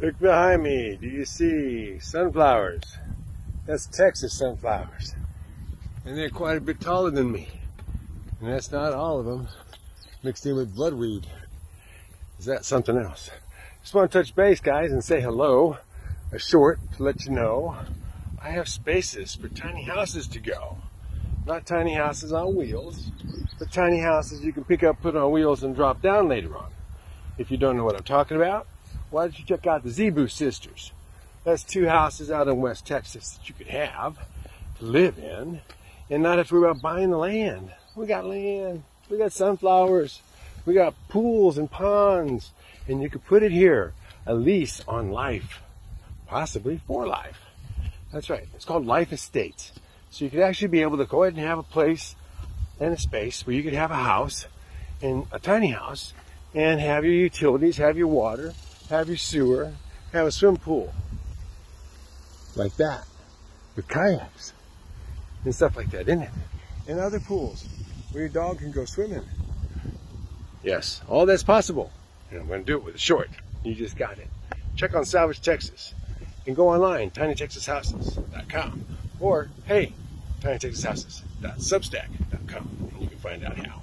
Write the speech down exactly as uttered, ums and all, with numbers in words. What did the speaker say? Look behind me, do you see sunflowers? That's Texas sunflowers. And they're quite a bit taller than me. And that's not all of them, mixed in with bloodweed. Is that something else? Just want to touch base, guys, and say hello. A short to let you know I have spaces for tiny houses to go. Not tiny houses on wheels, but tiny houses you can pick up, put on wheels, and drop down later on. If you don't know what I'm talking about, why don't you check out the Zebu Sisters? That's two houses out in West Texas that you could have, to live in, and not have to worry about buying the land. We got land, we got sunflowers, we got pools and ponds, and you could put it here, a lease on life, possibly for life. That's right, it's called life estates. So you could actually be able to go ahead and have a place and a space where you could have a house, and a tiny house, and have your utilities, have your water, have your sewer, have a swim pool. Like that, with kayaks and stuff like that in it, and other pools where your dog can go swimming. Yes, all that's possible, and I'm going to do it with a short. You just got it. Check on Salvage Texas and go online, tiny texas houses dot com, or hey, tiny texas houses dot substack dot com, and you can find out how.